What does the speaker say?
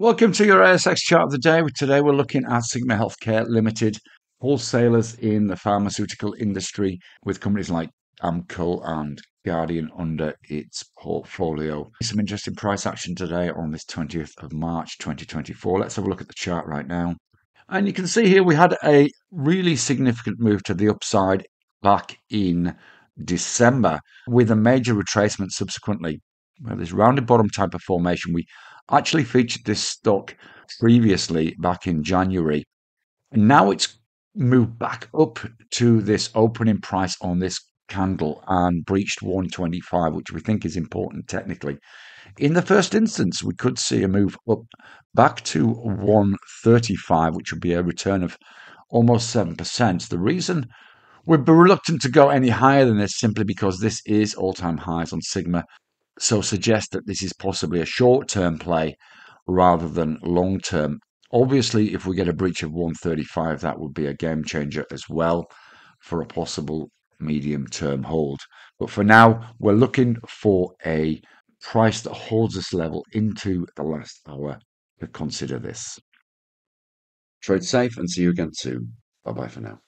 Welcome to your ASX chart of the day. Today we're looking at Sigma Healthcare Limited, wholesalers in the pharmaceutical industry with companies like Amcal and Guardian under its portfolio. Some interesting price action today on this 20th of March 2024. Let's have a look at the chart right now. And you can see here we had a really significant move to the upside back in December with a major retracement subsequently. We have this rounded bottom type of formation. We actually featured this stock previously back in January. And now it's moved back up to this opening price on this candle and breached 125, which we think is important technically. In the first instance, we could see a move up back to 135, which would be a return of almost 7%. The reason we're reluctant to go any higher than this simply because this is all-time highs on Sigma. So suggest that this is possibly a short-term play rather than long-term. Obviously, if we get a breach of 135, that would be a game-changer as well for a possible medium-term hold. But for now, we're looking for a price that holds this level into the last hour to consider this. Trade safe and see you again soon. Bye-bye for now.